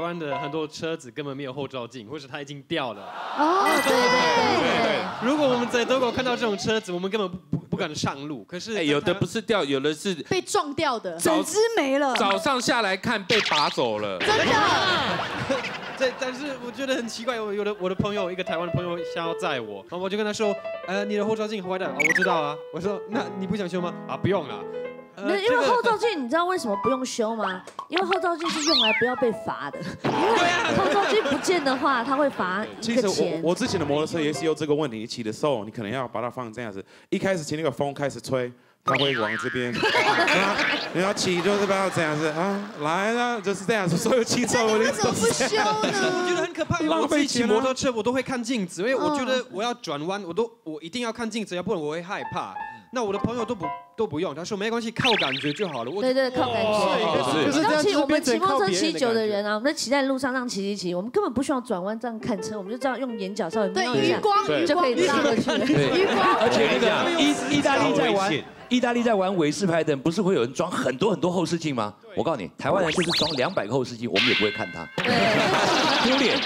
湾的很多车子根本没有后照镜，或者它已经掉了。哦，对对对。如果我们在德国看到这种车子，我们根本不敢上路。可是有的不是掉，有的是被撞掉的，整只没了。早上下来看被拔走了。真的。但是我觉得很奇怪，我的朋友，一个台湾的朋友想要载我，然后我就跟他说，你的后照镜坏掉啊，我知道啊。我说那你不想修吗？啊，不用了。因为后照镜，你知道为什么不用修吗？因为后照镜是用来不要被罚的。因为后照镜不见的话，他会罚一个钱。其实我之前的摩托车也是有这个问题，骑的时候你可能要把它放这样子，一开始骑那个风开始吹。 他会往这边，你要骑就是不要这样子啊，来了就是这样子，所有汽车我怎么不修呢？我觉得很可怕，因为我自己骑摩托车我都会看镜子，因为我觉得我要转弯我一定要看镜子，要不然我会害怕。那我的朋友都不用，他说没关系，靠感觉就好了。对对，靠感觉。就是这样，我们骑摩托车骑久的人啊，我们在骑在路上这样骑，我们根本不需要转弯这样看车，我们就这样用眼角稍微瞄一下，就可以绕过去。余光，而且那个意大利在玩。 意大利在玩韦氏牌的人，不是会有人装很多后视镜吗？我告诉你，台湾人就是装200个后视镜，我们也不会看他，丢脸。